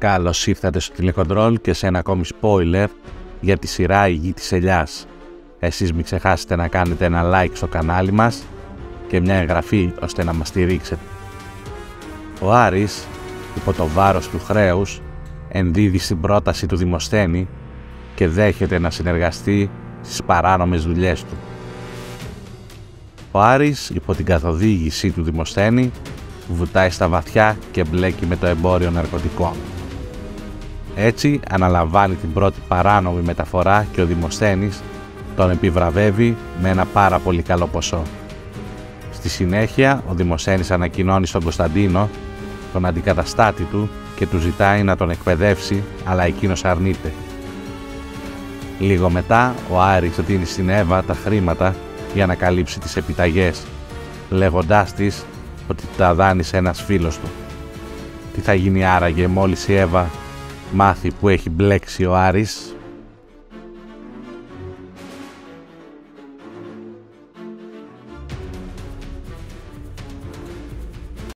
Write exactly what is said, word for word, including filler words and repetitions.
Καλώς ήρθατε στο τηλεκοντρόλ και σε ένα ακόμη spoiler για τη σειρά Η Γη της Ελιάς. Εσείς μην ξεχάσετε να κάνετε ένα like στο κανάλι μας και μια εγγραφή ώστε να μας στηρίξετε. Ο Άρης, υπό το βάρος του χρέους, ενδίδει στην πρόταση του Δημοσθένη και δέχεται να συνεργαστεί στις παράνομες δουλειές του. Ο Άρης, υπό την καθοδήγηση του Δημοσθένη, βουτάει στα βαθιά και μπλέκει με το εμπόριο ναρκωτικών. Έτσι αναλαμβάνει την πρώτη παράνομη μεταφορά και ο Δημοσθένης τον επιβραβεύει με ένα πάρα πολύ καλό ποσό. Στη συνέχεια ο Δημοσθένης ανακοινώνει στον Κωνσταντίνο, τον αντικαταστάτη του, και του ζητάει να τον εκπαιδεύσει, αλλά εκείνος αρνείται. Λίγο μετά ο Άρης δίνει στην Εύα τα χρήματα για να καλύψει τις επιταγές, λέγοντάς της ότι τα δάνεισε ένας φίλος του. Τι θα γίνει άραγε μόλις η Εύα μάθει που έχει μπλέξει ο Άρης?